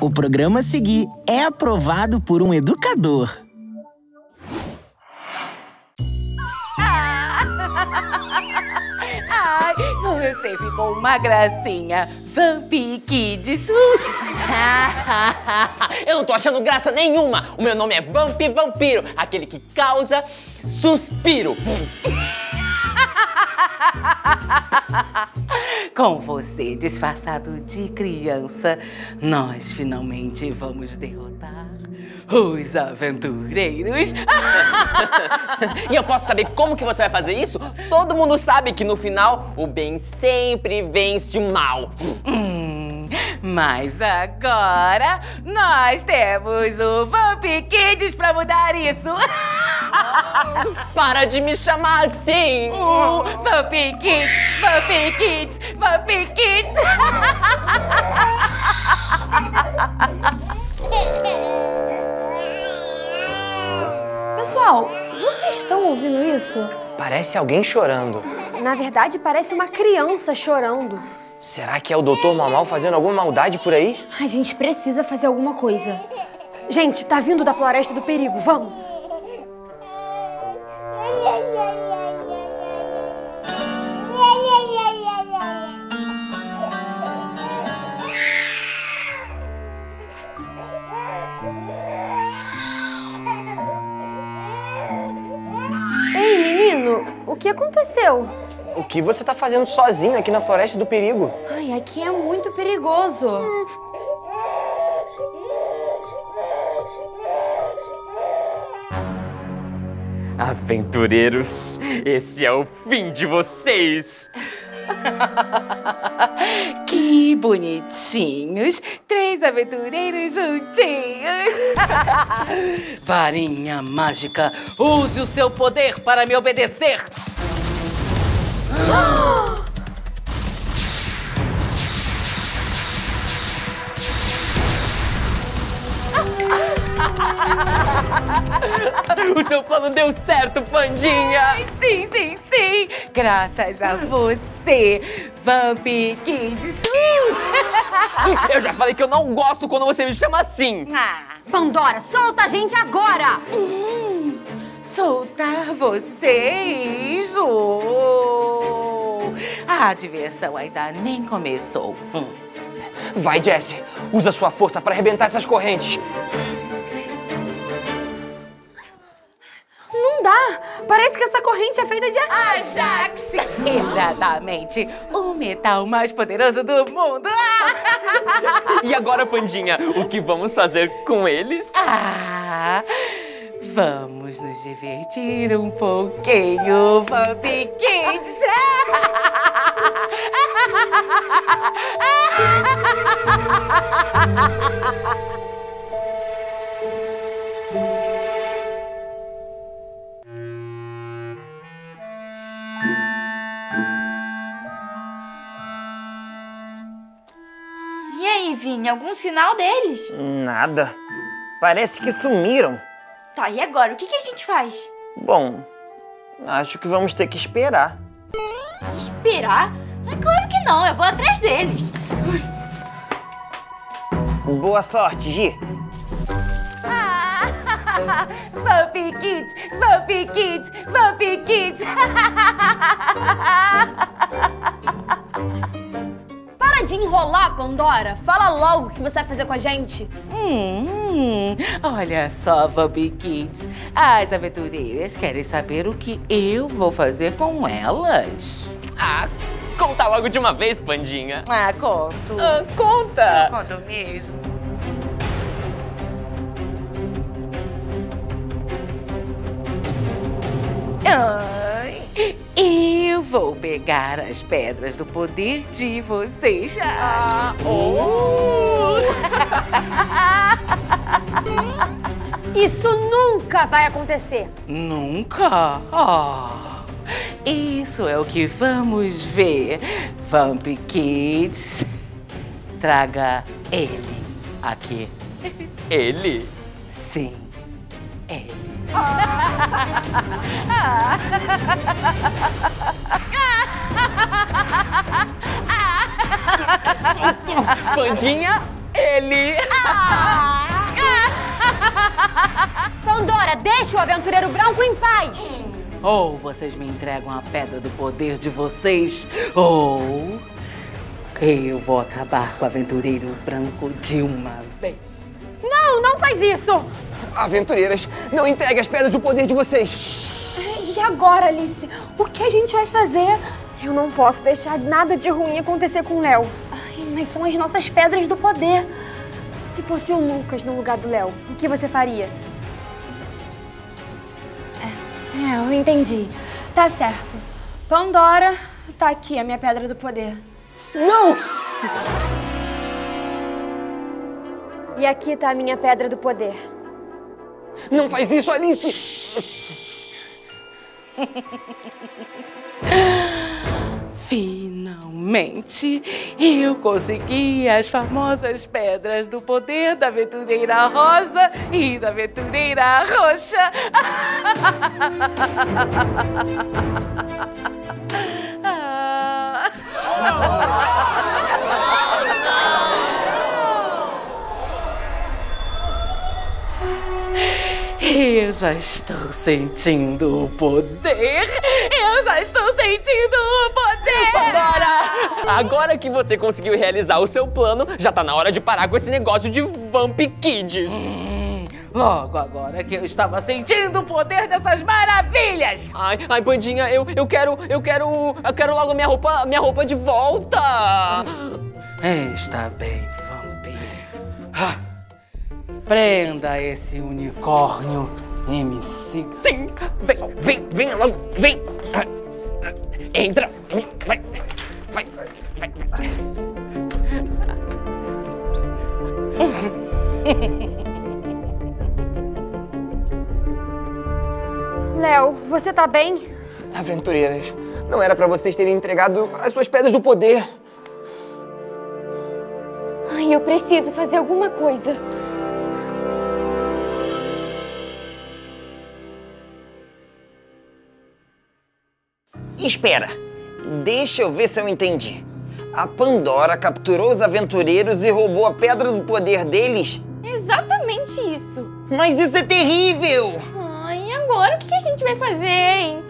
O programa a seguir é aprovado por um educador. Ai, você ficou uma gracinha, Vampi Kids. Eu não tô achando graça nenhuma. O meu nome é Vampi Vampiro, aquele que causa suspiro. Com você disfarçado de criança, nós finalmente vamos derrotar os aventureiros. E eu posso saber como que você vai fazer isso? Todo mundo sabe que no final o bem sempre vence o mal. Mas agora nós temos o Vampi Kids pra mudar isso. Para de me chamar assim! Vampi Kids! Vampi Kids! Vampi Kids! Pessoal, vocês estão ouvindo isso? Parece alguém chorando. Na verdade, parece uma criança chorando. Será que é o Doutor Mamal fazendo alguma maldade por aí? A gente precisa fazer alguma coisa. Gente, tá vindo da Floresta do Perigo, vamos! Ei, menino, o que aconteceu? O que você tá fazendo sozinho aqui na Floresta do Perigo? Ai, aqui é muito perigoso. Aventureiros, esse é o fim de vocês! Que bonitinhos! 3 aventureiros juntinhos! Varinha mágica, use o seu poder para me obedecer! O seu plano deu certo, Pandinha! Ai, sim, sim, sim! Graças a você, Vampi Kids! Eu já falei que eu não gosto quando você me chama assim! Ah. Pandora, solta a gente agora! Soltar vocês! Oh. A diversão ainda nem começou. Vai, Jessie! Usa sua força para arrebentar essas correntes! Não dá! Parece que essa corrente é feita de Ajax! Exatamente! O metal mais poderoso do mundo! E agora, Pandinha, o que vamos fazer com eles? Vamos nos divertir um pouquinho, Vampi Kids! E aí, Vini? Algum sinal deles? Nada. Parece que sumiram. Tá, e agora? O que a gente faz? Bom, acho que vamos ter que esperar. Esperar? É claro que não, eu vou atrás deles. Boa sorte, Gi. Vampi Kids, Vampi Kids, Vampi Kids. Para de enrolar, Pandora. Fala logo o que você vai fazer com a gente. Olha só, Vampi Kids. As aventureiras querem saber o que eu vou fazer com elas. Conta logo de uma vez, Pandinha. Conto. Conta. Eu conto mesmo. Eu vou pegar as pedras do poder de vocês. Isso nunca vai acontecer. Nunca? Isso é o que vamos ver. Vampi Kids, traga ele aqui. Ele? Sim, ele. Pandinha, ele. Pandora, deixa o aventureiro branco em paz. Ou vocês me entregam a pedra do poder de vocês, ou eu vou acabar com o aventureiro branco de uma vez. Não, não faz isso! Aventureiras, não entregue as pedras do poder de vocês. E agora, Alice? O que a gente vai fazer? Eu não posso deixar nada de ruim acontecer com o Léo. Ai, mas são as nossas pedras do poder. Se fosse o Luccas no lugar do Léo, o que você faria? É, eu entendi. Tá certo. Pandora, tá aqui a minha pedra do poder. Não! E aqui tá a minha pedra do poder. Não faz isso, Alice! Finalmente, eu consegui as famosas pedras do poder da aventureira rosa e da aventureira roxa. Eu já estou sentindo o poder! Eu já estou sentindo o poder! Pandora! Agora que você conseguiu realizar o seu plano, já tá na hora de parar com esse negócio de Vampi Kids! Logo agora que eu estava sentindo o poder dessas maravilhas! Ai, Pandinha, eu quero logo minha roupa de volta! Está bem, Vampi. Ah. Prenda esse unicórnio, MC. Sim, vem logo, vem. Entra, vai. Léo, você tá bem? Aventureiras, não era pra vocês terem entregado as suas pedras do poder. Ai, eu preciso fazer alguma coisa. Espera, deixa eu ver se eu entendi. A Pandora capturou os aventureiros e roubou a pedra do poder deles? Exatamente isso. Mas isso é terrível! Ai, e agora o que a gente vai fazer, hein?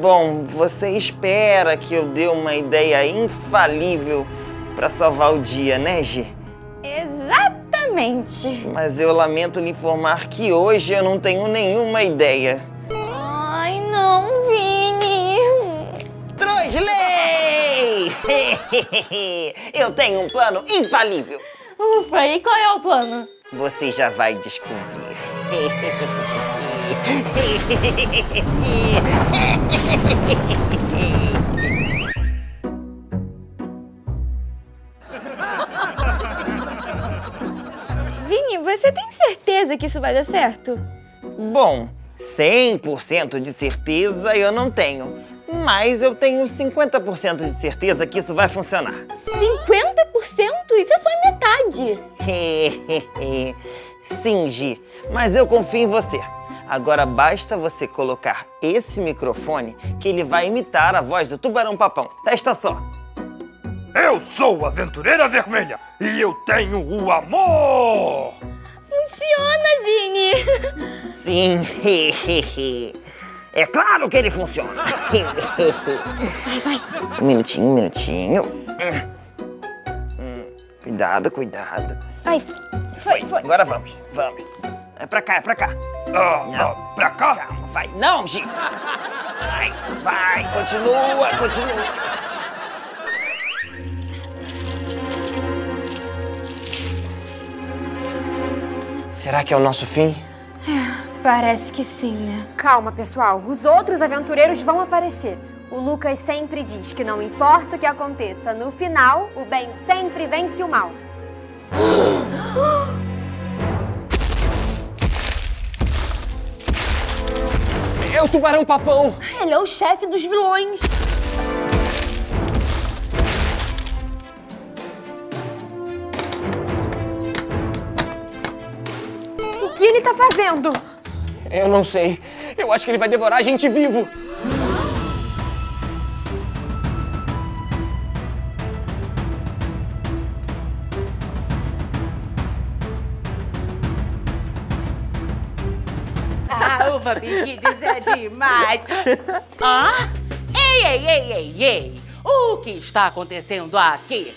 Bom, você espera que eu dê uma ideia infalível pra salvar o dia, né, Gê? Exatamente. Mas eu lamento lhe informar que hoje eu não tenho nenhuma ideia. Eu tenho um plano infalível. Ufa, e qual é o plano? Você já vai descobrir. Vini, você tem certeza que isso vai dar certo? Bom, 100% de certeza eu não tenho. Mas eu tenho 50% de certeza que isso vai funcionar. 50%? Isso é só em metade. Sim, Gi, mas eu confio em você. Agora basta você colocar esse microfone que ele vai imitar a voz do Tubarão Papão. Testa só. Eu sou a Aventureira Vermelha e eu tenho o amor! Funciona, Vini! Sim, é claro que ele funciona! Vai! Um minutinho. Cuidado. Ai, foi. Agora vamos. É pra cá. Não, pra cá? Calma, vai. Não, Gi! Vai, continua. Será que é o nosso fim? Parece que sim, né? Calma, pessoal. Os outros aventureiros vão aparecer. O Luccas sempre diz que não importa o que aconteça, no final, o bem sempre vence o mal. É o Tubarão Papão! Ele é o chefe dos vilões! O que ele tá fazendo? Eu não sei. Eu acho que ele vai devorar a gente vivo. O Vampi Kids é demais. Ah? Ei! O que está acontecendo aqui?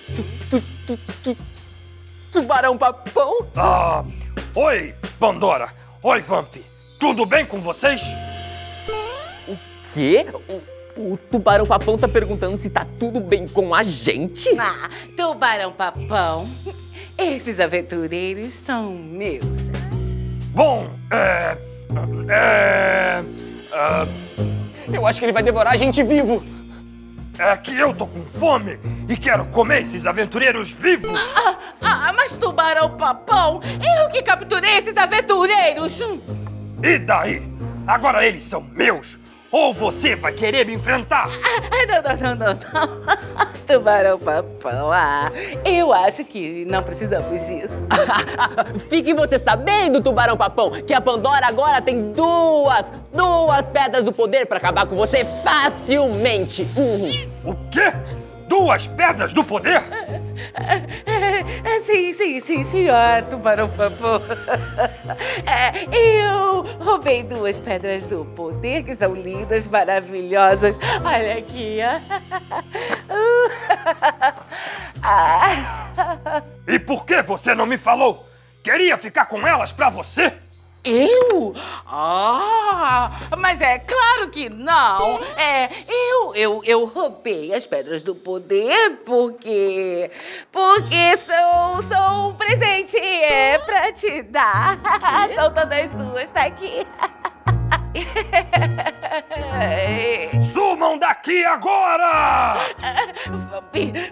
Tubarão Papão? Ah, oi, Pandora. Oi, Vampi. Tudo bem com vocês? O quê? O Tubarão Papão tá perguntando se tá tudo bem com a gente? Ah, Tubarão Papão, esses aventureiros são meus. Bom, eu acho que ele vai devorar a gente vivo. É que eu tô com fome e quero comer esses aventureiros vivos. Mas Tubarão Papão, eu que capturei esses aventureiros. E daí? Agora eles são meus. Ou você vai querer me enfrentar? Não. Tubarão Papão, eu acho que não precisamos disso. Fique você sabendo, Tubarão Papão, que a Pandora agora tem duas pedras do poder pra acabar com você facilmente. O quê? Duas pedras do poder? Sim, senhora Tubarão Papão. Eu roubei duas pedras do poder, que são lindas, maravilhosas. Olha aqui, E por que você não me falou? Queria ficar com elas pra você? Eu? Mas é claro que não. Eu roubei as pedras do poder porque são um presente pra te dar. São todas suas, tá aqui. Sumam daqui agora!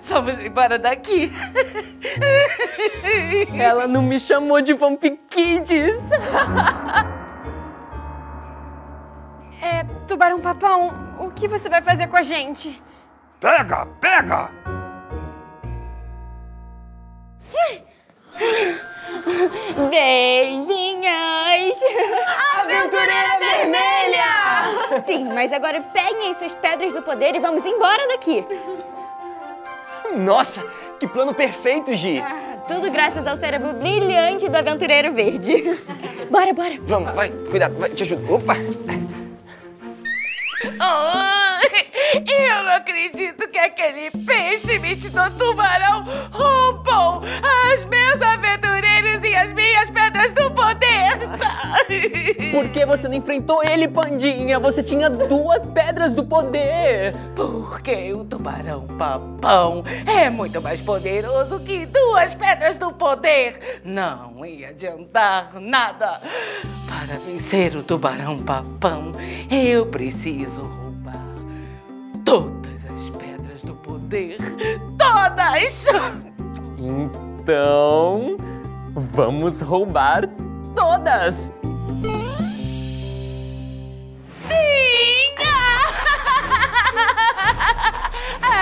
Vamos embora daqui. Ela não me chamou de Vampi Kids. Tubarão Papão, o que você vai fazer com a gente? Pega! Beijinhos! Aventureira Vermelha! Sim, mas agora peguem suas pedras do poder e vamos embora daqui. Nossa, que plano perfeito, Gi! Tudo graças ao cérebro brilhante do Aventureiro Verde. Bora! Vamos, vai, cuidado, vai, te ajudo. Opa! Eu não acredito que aquele peixe do tubarão roubou os meus aventureiros e as minhas pedras do poder! Por que você não enfrentou ele, Pandinha? Você tinha duas pedras do poder! Porque o Tubarão Papão é muito mais poderoso que duas pedras do poder! Não ia adiantar nada! Para vencer o Tubarão Papão, eu preciso roubar todas as pedras do poder. Todas! Então, vamos roubar todas!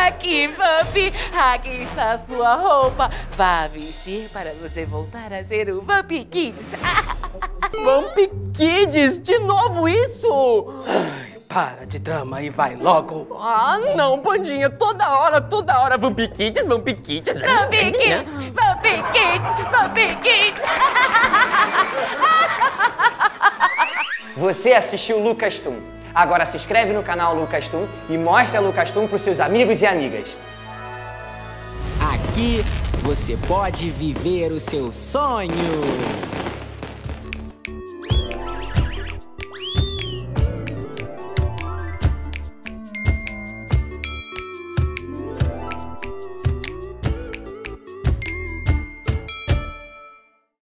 Aqui, Vampi, aqui está a sua roupa. Vá vestir para você voltar a ser o Vampi Kids. Vampi Kids? De novo isso? Ai, para de drama e vai logo. Não, Pandinha. Toda hora, Vampi Kids, Vampi Kids. Vampi Kids, Vampi Kids, Vampi Kids. Você assistiu Luccas Toon. Agora se inscreve no canal Luccas Toon e mostra Luccas Toon para os seus amigos e amigas. Aqui você pode viver o seu sonho.